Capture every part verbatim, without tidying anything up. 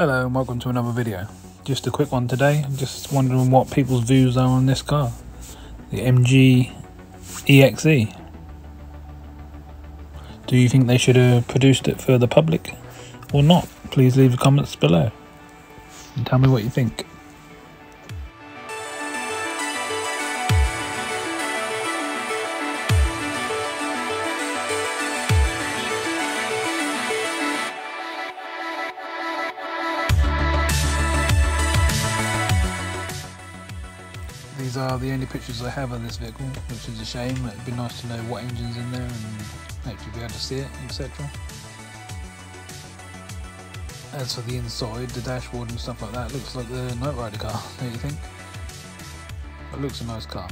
Hello and welcome to another video. Just a quick one today. I'm just wondering what people's views are on this car, the M G E X E. Do you think they should have produced it for the public or not? Please leave the comments below and tell me what you think. These are the only pictures I have of this vehicle, which is a shame. It'd be nice to know what engine's in there and actually be able to see it, et cetera. As for the inside, the dashboard and stuff like that, looks like the Knight Rider car, don't you think? But looks a nice car.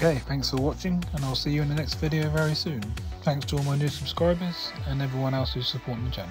Okay, thanks for watching, and I'll see you in the next video very soon. Thanks to all my new subscribers and everyone else who's supporting the channel.